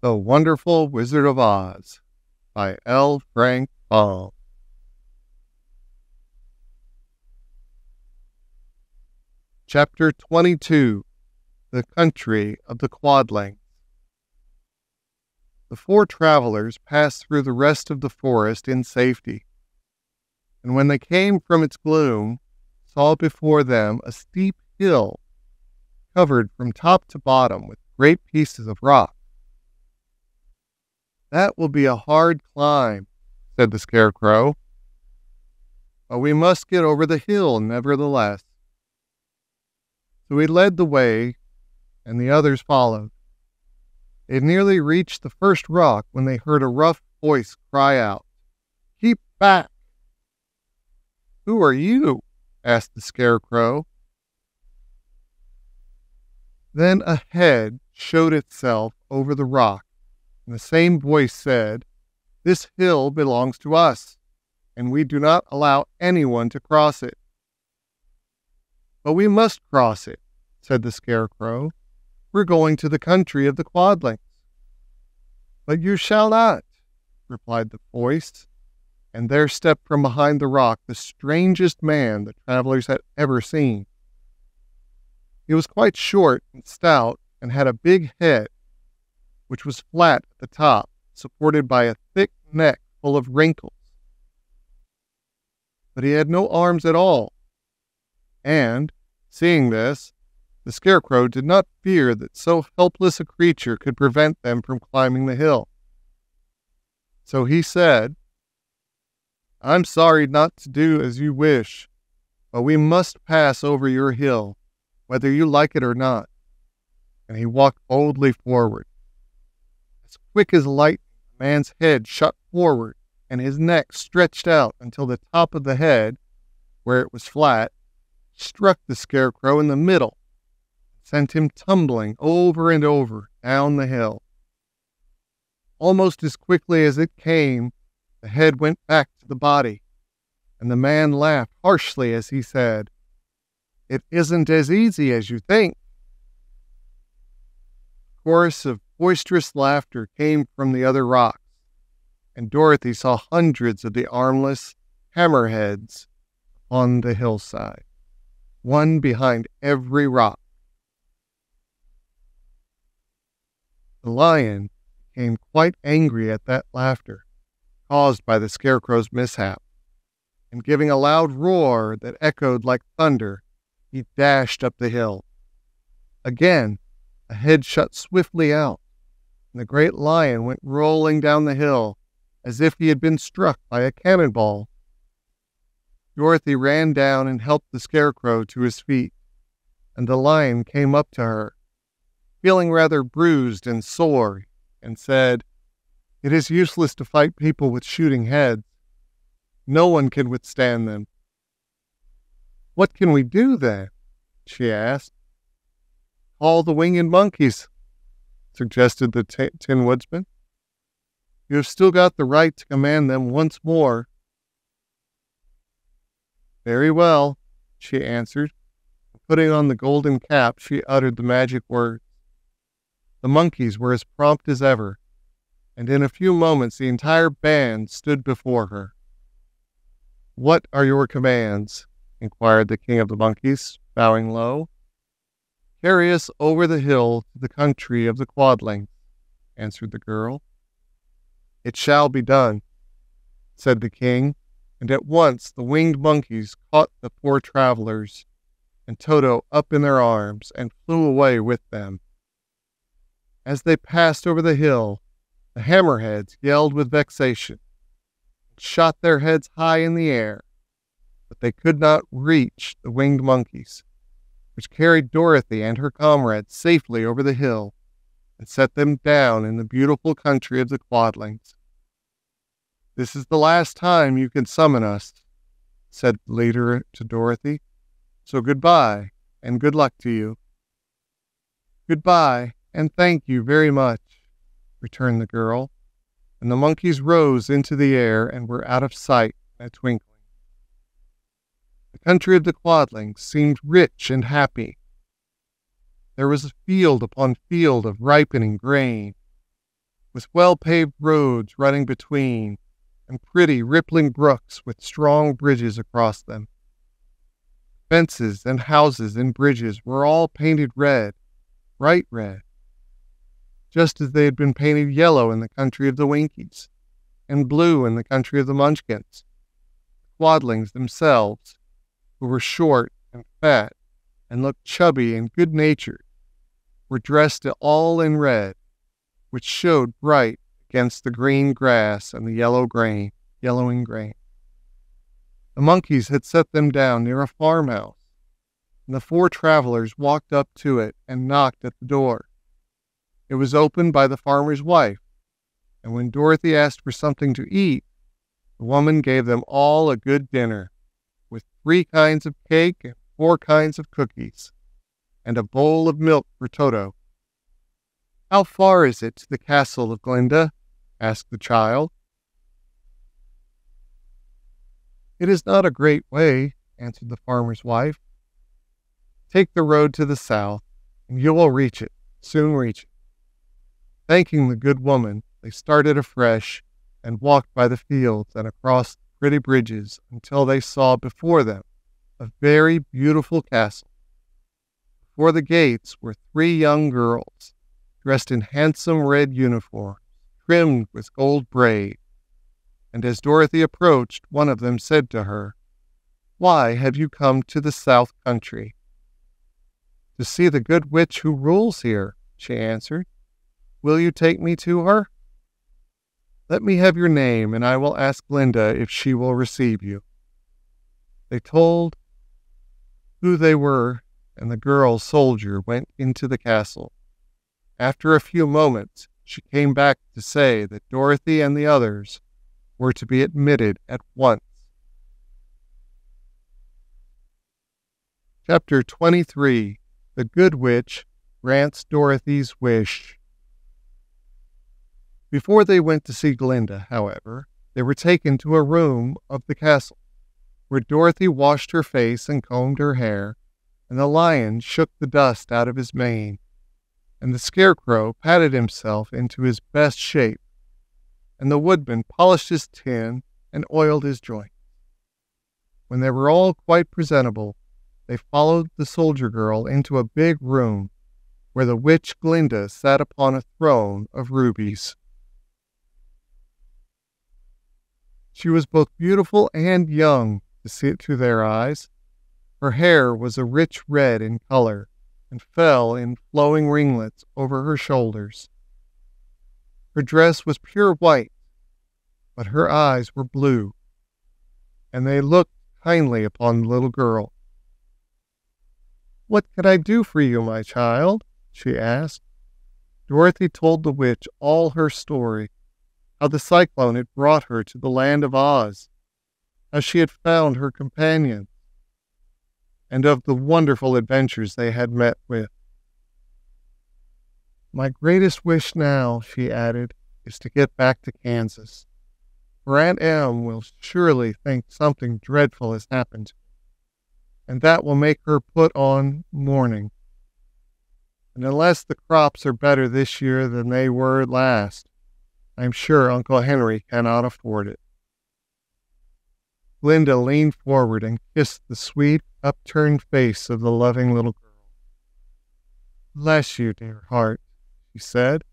The Wonderful Wizard of Oz by L. Frank Baum. Chapter 22, The Country of the Quadlings. The four travelers passed through the rest of the forest in safety, and when they came from its gloom, saw before them a steep hill covered from top to bottom with great pieces of rock. "That will be a hard climb," said the Scarecrow. "But we must get over the hill, nevertheless." So he led the way, and the others followed. They had nearly reached the first rock when they heard a rough voice cry out, "Keep back!" "Who are you?" asked the Scarecrow. Then a head showed itself over the rock, and the same voice said, "This hill belongs to us, and we do not allow anyone to cross it." "But we must cross it," said the Scarecrow. "We're going to the country of the Quadlings." "But you shall not," replied the voice, and there stepped from behind the rock the strangest man the travelers had ever seen. He was quite short and stout, and had a big head, which was flat at the top, supported by a thick neck full of wrinkles. But he had no arms at all, and, seeing this, the Scarecrow did not fear that so helpless a creature could prevent them from climbing the hill. So he said, "I'm sorry not to do as you wish, but we must pass over your hill, whether you like it or not." And he walked boldly forward. As quick as lightning, the man's head shot forward, and his neck stretched out until the top of the head, where it was flat, struck the Scarecrow in the middle, and sent him tumbling over and over down the hill. Almost as quickly as it came, the head went back to the body, and the man laughed harshly as he said, "It isn't as easy as you think." A chorus of boisterous laughter came from the other rocks, and Dorothy saw hundreds of the armless hammerheads on the hillside, one behind every rock. The lion became quite angry at that laughter caused by the Scarecrow's mishap, and giving a loud roar that echoed like thunder, he dashed up the hill. Again, a head shot swiftly out, and the great lion went rolling down the hill as if he had been struck by a cannonball. Dorothy ran down and helped the Scarecrow to his feet, and the lion came up to her, feeling rather bruised and sore, and said, "It is useless to fight people with shooting heads. No one can withstand them." "What can we do, then?" she asked. "Call the winged monkeys," suggested the Tin Woodman. "You have still got the right to command them once more." "Very well," she answered. Putting on the golden cap, she uttered the magic words. The monkeys were as prompt as ever, and in a few moments the entire band stood before her. "What are your commands?" inquired the king of the monkeys, bowing low. "Carry us over the hill to the country of the Quadlings," answered the girl. "It shall be done," said the king, and at once the winged monkeys caught the four travelers and Toto up in their arms and flew away with them. As they passed over the hill, the hammerheads yelled with vexation and shot their heads high in the air, but they could not reach the winged monkeys, which carried Dorothy and her comrades safely over the hill and set them down in the beautiful country of the Quadlings. "This is the last time you can summon us," said the leader to Dorothy, "so goodbye and good luck to you." "Goodbye and thank you very much," returned the girl, and the monkeys rose into the air and were out of sight in a twinkling. The country of the Quadlings seemed rich and happy. There was field upon field of ripening grain, with well-paved roads running between, and pretty rippling brooks with strong bridges across them. Fences and houses and bridges were all painted red, bright red, just as they had been painted yellow in the country of the Winkies, and blue in the country of the Munchkins. The Quadlings themselves, who were short and fat and looked chubby and good-natured, were dressed all in red, which showed bright against the green grass and the yellowing grain. The monkeys had set them down near a farmhouse, and the four travelers walked up to it and knocked at the door. It was opened by the farmer's wife, and when Dorothy asked for something to eat, the woman gave them all a good dinner, with 3 kinds of cake and 4 kinds of cookies, and a bowl of milk for Toto. "How far is it to the castle of Glinda?" asked the child. "It is not a great way," answered the farmer's wife. "Take the road to the south, and you will reach it, soon reach it." Thanking the good woman, they started afresh, and walked by the fields and across the pretty bridges until they saw before them a very beautiful castle. Before the gates were 3 young girls, dressed in handsome red uniforms, trimmed with gold braid, and as Dorothy approached, one of them said to her, "Why have you come to the South Country?" "To see the good witch who rules here," she answered. "Will you take me to her?" "Let me have your name, and I will ask Glinda if she will receive you." They told who they were, and the girl soldier went into the castle. After a few moments, she came back to say that Dorothy and the others were to be admitted at once. Chapter 23. The Good Witch Grants Dorothy's Wish. Before they went to see Glinda, however, they were taken to a room of the castle, where Dorothy washed her face and combed her hair, and the lion shook the dust out of his mane, and the Scarecrow patted himself into his best shape, and the Woodman polished his tin and oiled his joints. When they were all quite presentable, they followed the soldier girl into a big room, where the witch Glinda sat upon a throne of rubies. She was both beautiful and young, to see it to their eyes. Her hair was a rich red in color, and fell in flowing ringlets over her shoulders. Her dress was pure white, but her eyes were blue, and they looked kindly upon the little girl. "What can I do for you, my child?" she asked. Dorothy told the witch all her story, how the cyclone had brought her to the land of Oz, how she had found her companions, and of the wonderful adventures they had met with. "My greatest wish now," she added, "is to get back to Kansas, for Aunt Em will surely think something dreadful has happened, and that will make her put on mourning. And unless the crops are better this year than they were last, I am sure Uncle Henry cannot afford it." Glinda leaned forward and kissed the sweet, upturned face of the loving little girl. "Bless you, dear heart," she said.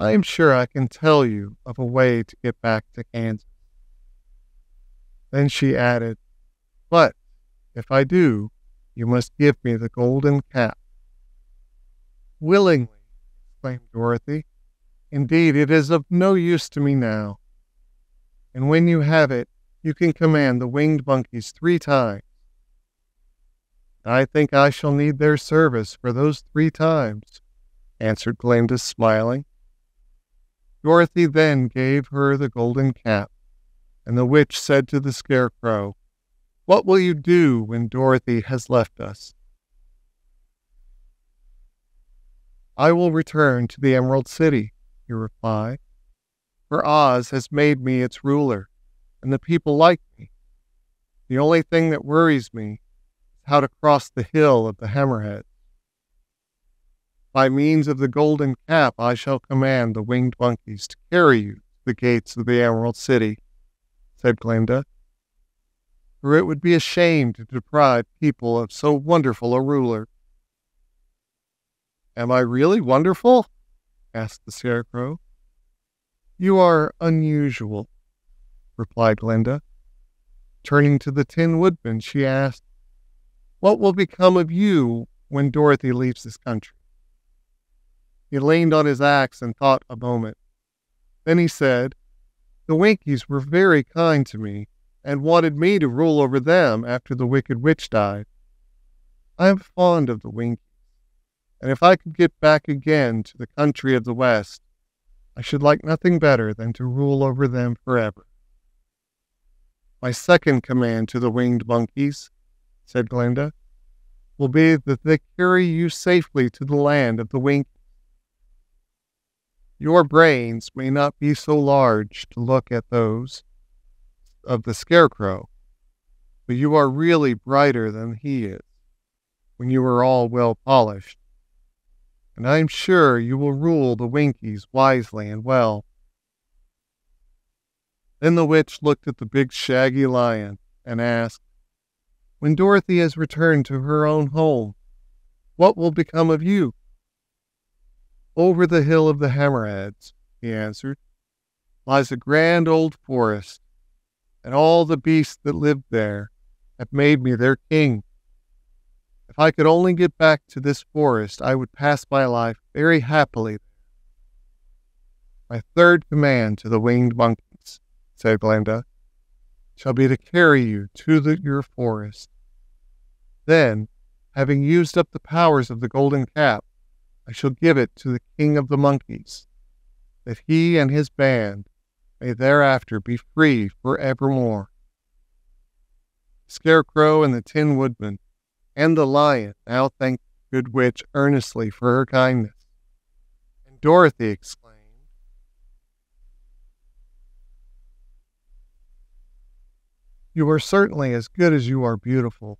"I am sure I can tell you of a way to get back to Kansas." Then she added, "But if I do, you must give me the golden cap." "Willingly," exclaimed Dorothy. "Indeed, it is of no use to me now. And when you have it, you can command the winged monkeys 3 times. I think I shall need their service for those 3 times," answered Glinda, smiling. Dorothy then gave her the golden cap, and the witch said to the Scarecrow, "What will you do when Dorothy has left us?" "I will return to the Emerald City," he replied, "for Oz has made me its ruler, and the people like me. The only thing that worries me how to cross the hill of the Hammerheads." By means of the golden cap I shall command the winged monkeys to carry you to the gates of the Emerald City," said Glinda, "for it would be a shame to deprive people of so wonderful a ruler." "Am I really wonderful?" asked the Scarecrow. "You are unusual," replied Glinda. Turning to the Tin Woodman, she asked, "What will become of you when Dorothy leaves this country?" He leaned on his axe and thought a moment. Then he said, "The Winkies were very kind to me and wanted me to rule over them after the Wicked Witch died. I am fond of the Winkies, and if I could get back again to the country of the West, I should like nothing better than to rule over them forever." "My second command to the winged monkeys," said Glinda, "will be that they carry you safely to the land of the Winkies. Your brains may not be so large to look at those of the Scarecrow, but you are really brighter than he is when you are all well polished, and I am sure you will rule the Winkies wisely and well." Then the witch looked at the big shaggy lion and asked, "When Dorothy has returned to her own home, what will become of you?" "Over the hill of the Hammerheads," he answered, "lies a grand old forest, and all the beasts that lived there have made me their king. If I could only get back to this forest, I would pass my life very happily." "My third command to the winged monkeys," said Glinda, "shall be to carry you to your forest. Then, having used up the powers of the golden cap, I shall give it to the king of the monkeys, that he and his band may thereafter be free forevermore." The Scarecrow and the Tin Woodman and the lion now thanked the Good Witch earnestly for her kindness, and Dorothy exclaimed, "You are certainly as good as you are beautiful,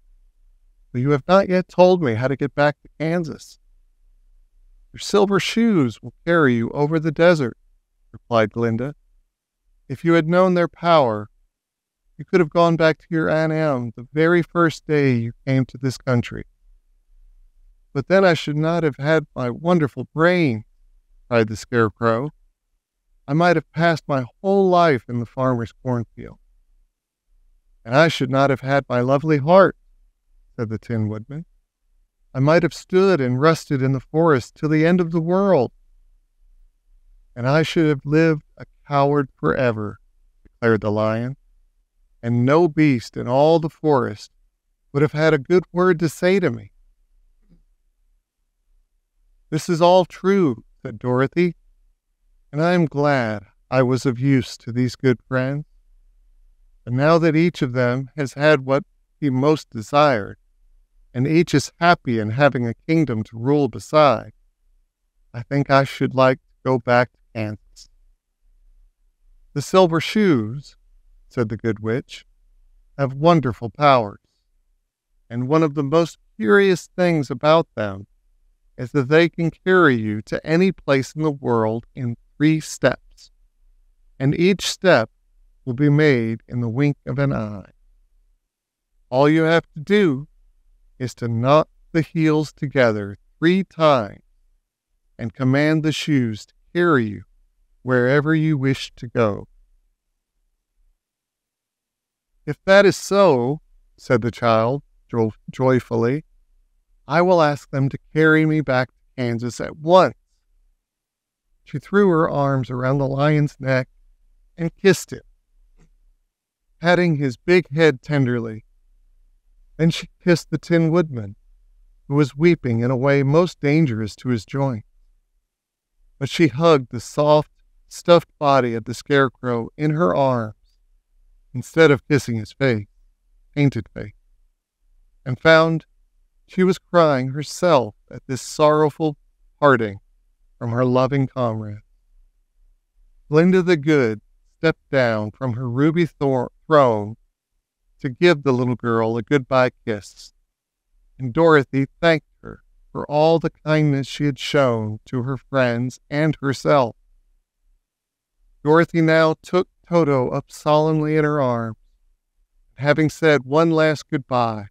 but you have not yet told me how to get back to Kansas." "Your silver shoes will carry you over the desert," replied Glinda. "If you had known their power, you could have gone back to your Aunt Em the very first day you came to this country." "But then I should not have had my wonderful brain," cried the Scarecrow. "I might have passed my whole life in the farmer's cornfield." "And I should not have had my lovely heart," said the Tin Woodman. "I might have stood and rested in the forest till the end of the world." "And I should have lived a coward forever," declared the lion, "and no beast in all the forest would have had a good word to say to me." "This is all true," said Dorothy, "and I am glad I was of use to these good friends. And now that each of them has had what he most desired, and each is happy in having a kingdom to rule beside, I think I should like to go back to Kansas." "The silver shoes," said the Good Witch, "have wonderful powers, and one of the most curious things about them is that they can carry you to any place in the world in 3 steps, and each step will be made in the wink of an eye. All you have to do is to knock the heels together 3 times and command the shoes to carry you wherever you wish to go." "If that is so," said the child joyfully, "I will ask them to carry me back to Kansas at once." She threw her arms around the lion's neck and kissed him, patting his big head tenderly. Then she kissed the Tin Woodman, who was weeping in a way most dangerous to his joints. But she hugged the soft, stuffed body of the Scarecrow in her arms, instead of kissing his face, painted face, and found she was crying herself at this sorrowful parting from her loving comrade. Glinda the Good stepped down from her ruby throne to give the little girl a goodbye kiss, and Dorothy thanked her for all the kindness she had shown to her friends and herself. Dorothy now took Toto up solemnly in her arms, and having said one last goodbye,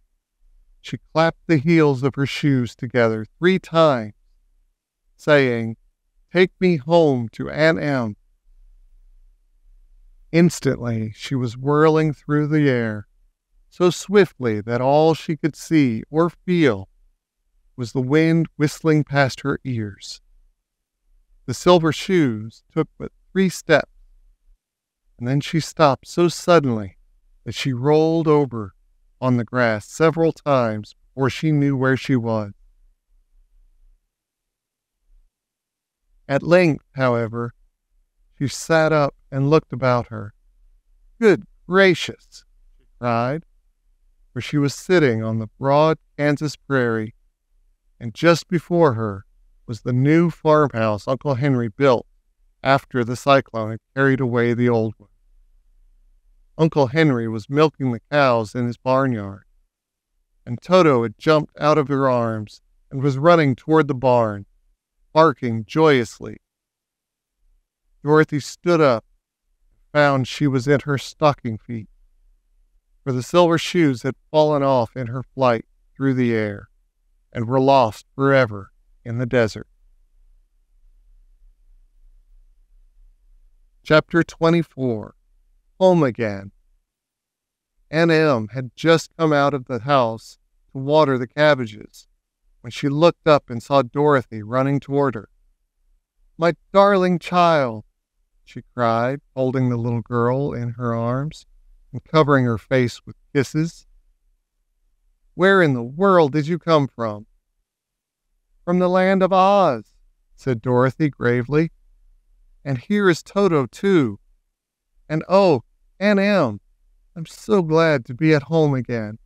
she clapped the heels of her shoes together 3 times, saying, "Take me home to Aunt Em." Instantly she was whirling through the air, so swiftly that all she could see or feel was the wind whistling past her ears. The silver shoes took but 3 steps, and then she stopped so suddenly that she rolled over on the grass several times before she knew where she was. At length, however, she sat up and looked about her. "Good gracious!" she cried, for she was sitting on the broad Kansas prairie, and just before her was the new farmhouse Uncle Henry built after the cyclone had carried away the old one. Uncle Henry was milking the cows in his barnyard, and Toto had jumped out of her arms and was running toward the barn, barking joyously. Dorothy stood up and found she was in her stocking feet, for the silver shoes had fallen off in her flight through the air and were lost forever in the desert. Chapter 24. Home Again. Aunt Em had just come out of the house to water the cabbages when she looked up and saw Dorothy running toward her. "My darling child," she cried, holding the little girl in her arms and covering her face with kisses. "Where in the world did you come from?" "From the land of Oz," said Dorothy gravely. "And here is Toto, too. And oh, Aunt Em, I'm so glad to be at home again."